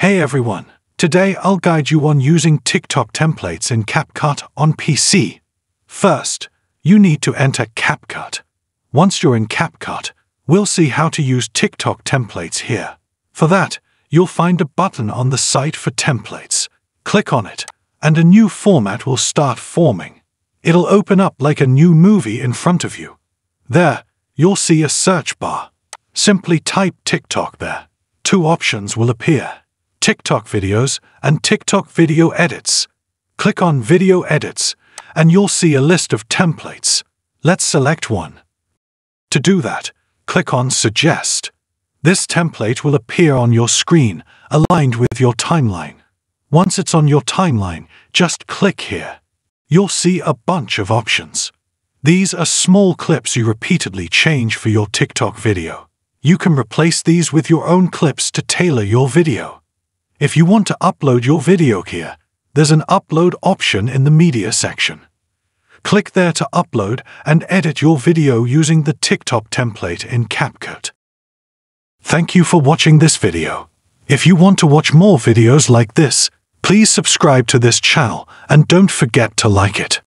Hey everyone, today I'll guide you on using TikTok templates in CapCut on PC. First, you need to enter CapCut. Once you're in CapCut, we'll see how to use TikTok templates here. For that, you'll find a button on the site for templates. Click on it, and a new format will start forming. It'll open up like a new movie in front of you. There, you'll see a search bar. Simply type TikTok there. Two options will appear: TikTok videos and TikTok video edits. Click on video edits and you'll see a list of templates. Let's select one. To do that, click on suggest. This template will appear on your screen, aligned with your timeline. Once it's on your timeline, just click here. You'll see a bunch of options. These are small clips you repeatedly change for your TikTok video. You can replace these with your own clips to tailor your video. If you want to upload your video here, there's an upload option in the media section. Click there to upload and edit your video using the TikTok template in CapCut. Thank you for watching this video. If you want to watch more videos like this, please subscribe to this channel and don't forget to like it.